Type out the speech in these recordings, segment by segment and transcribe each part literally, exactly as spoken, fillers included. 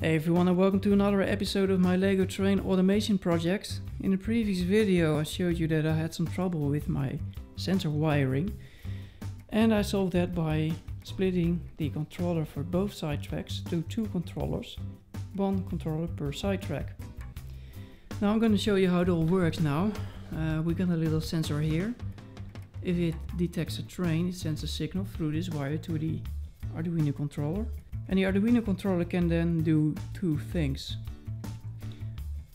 Hey everyone, and welcome to another episode of my Lego train automation project. In the previous video I showed you that I had some trouble with my sensor wiring, and I solved that by splitting the controller for both side tracks to two controllers, one controller per side track. Now I'm going to show you how it all works now. Uh, we got a little sensor here. If it detects a train, it sends a signal through this wire to the Arduino controller. And the Arduino controller can then do two things.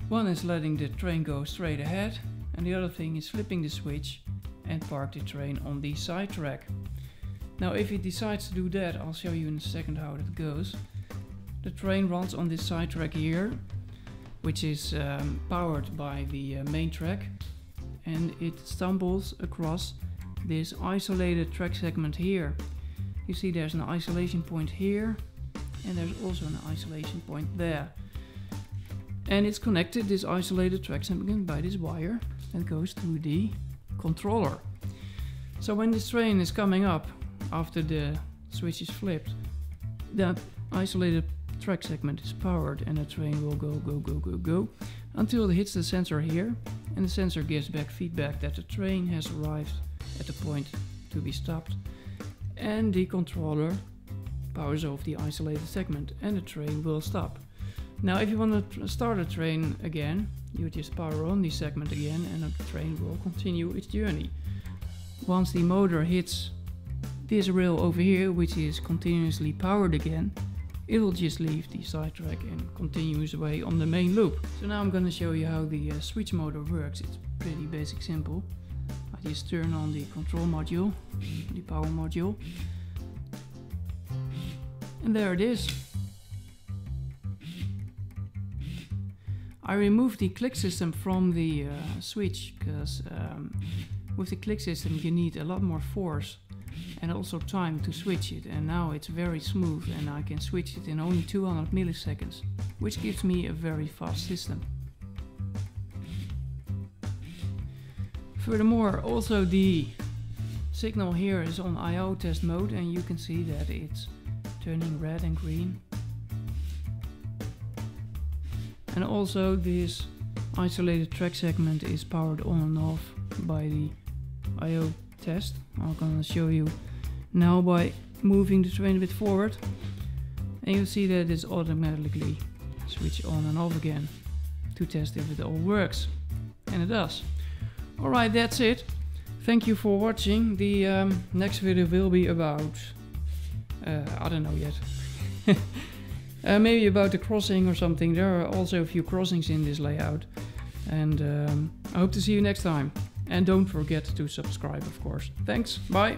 One is letting the train go straight ahead, and the other thing is flipping the switch and park the train on the side track. Now if it decides to do that, I'll show you in a second how that goes. The train runs on this side track here, which is um, powered by the uh, main track, and it stumbles across this isolated track segment here. You see there's an isolation point here, and there's also an isolation point there. And it's connected, this isolated track segment, by this wire that goes to the controller. So when this train is coming up after the switch is flipped, that isolated track segment is powered, and the train will go, go, go, go, go until it hits the sensor here, and the sensor gives back feedback that the train has arrived at the point to be stopped. And the controller powers off the isolated segment, and the train will stop. Now if you want to start a train again, you just power on the segment again, and the train will continue its journey. Once the motor hits this rail over here, which is continuously powered again, it will just leave the side track and continue its way on the main loop. So now I'm going to show you how the uh, switch motor works. It's pretty basic simple. Just turn on the control module, the power module, and there it is. I removed the click system from the uh, switch, because um, with the click system you need a lot more force and also time to switch it, and now it's very smooth and I can switch it in only two hundred milliseconds, which gives me a very fast system. Furthermore, also the signal here is on I O test mode, and you can see that it's turning red and green. And also this isolated track segment is powered on and off by the I O test. I'm gonna show you now by moving the train a bit forward, and you'll see that it's automatically switched on and off again to test if it all works, and it does. Alright, that's it. Thank you for watching. The um, next video will be about... Uh, I don't know yet. uh, maybe about the crossing or something. There are also a few crossings in this layout. And um, I hope to see you next time. And don't forget to subscribe, of course. Thanks, bye!